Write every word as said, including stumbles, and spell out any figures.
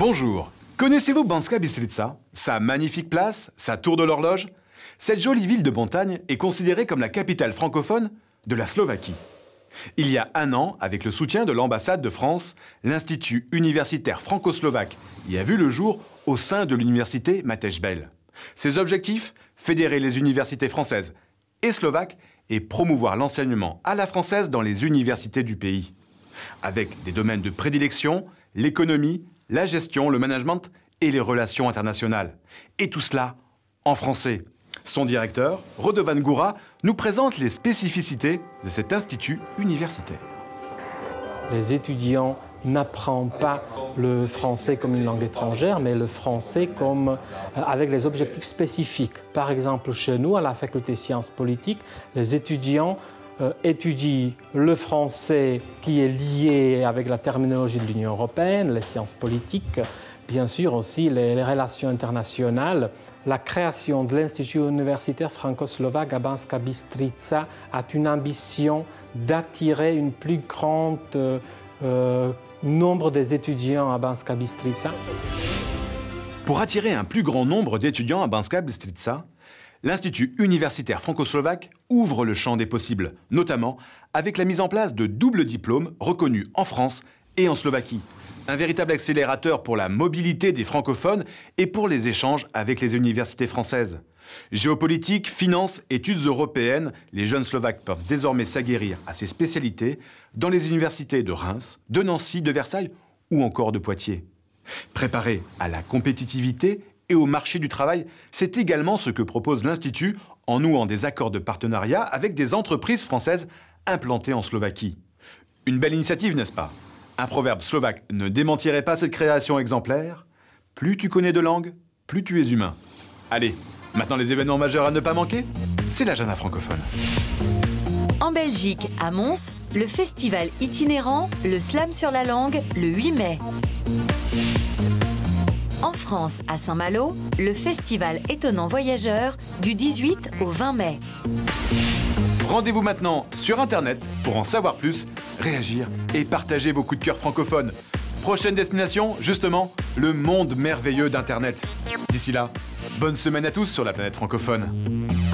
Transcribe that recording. Bonjour. Connaissez-vous Banska Bystrica? Sa magnifique place, sa tour de l'horloge? Cette jolie ville de montagne est considérée comme la capitale francophone de la Slovaquie. Il y a un an, avec le soutien de l'ambassade de France, l'Institut universitaire franco-slovaque y a vu le jour au sein de l'université Matej Bel. Ses objectifs? Fédérer les universités françaises et slovaques et promouvoir l'enseignement à la française dans les universités du pays. Avec des domaines de prédilection, l'économie, la gestion, le management et les relations internationales. Et tout cela en français. Son directeur, Rodovan Gura, nous présente les spécificités de cet institut universitaire. Les étudiants n'apprennent pas le français comme une langue étrangère, mais le français comme, euh, avec les objectifs spécifiques. Par exemple, chez nous, à la faculté sciences politiques, les étudiants euh, étudient le français qui est lié avec la terminologie de l'Union européenne, les sciences politiques, bien sûr aussi les, les relations internationales. La création de l'Institut universitaire franco-slovaque à Banska Bystrica a une ambition d'attirer une plus grande euh, euh, nombre des étudiants à Banska Bystrica. Pour attirer un plus grand nombre d'étudiants à Banska Bystrica, l'Institut universitaire franco-slovaque ouvre le champ des possibles, notamment avec la mise en place de doubles diplômes reconnus en France et en Slovaquie. Un véritable accélérateur pour la mobilité des francophones et pour les échanges avec les universités françaises. Géopolitique, finance, études européennes, les jeunes Slovaques peuvent désormais s'aguerrir à ces spécialités dans les universités de Reims, de Nancy, de Versailles ou encore de Poitiers. Préparer à la compétitivité et au marché du travail, c'est également ce que propose l'Institut en nouant des accords de partenariat avec des entreprises françaises implantées en Slovaquie. Une belle initiative, n'est-ce pas? Un proverbe slovaque ne démentirait pas cette création exemplaire. Plus tu connais de langues, plus tu es humain. Allez, maintenant les événements majeurs à ne pas manquer, c'est l'agenda francophone. En Belgique, à Mons, le festival itinérant, le slam sur la langue, le huit mai. En France, à Saint-Malo, le festival Étonnant Voyageurs, du dix-huit au vingt mai. Rendez-vous maintenant sur Internet pour en savoir plus, réagir et partager vos coups de cœur francophones. Prochaine destination, justement, le monde merveilleux d'Internet. D'ici là, bonne semaine à tous sur la planète francophone.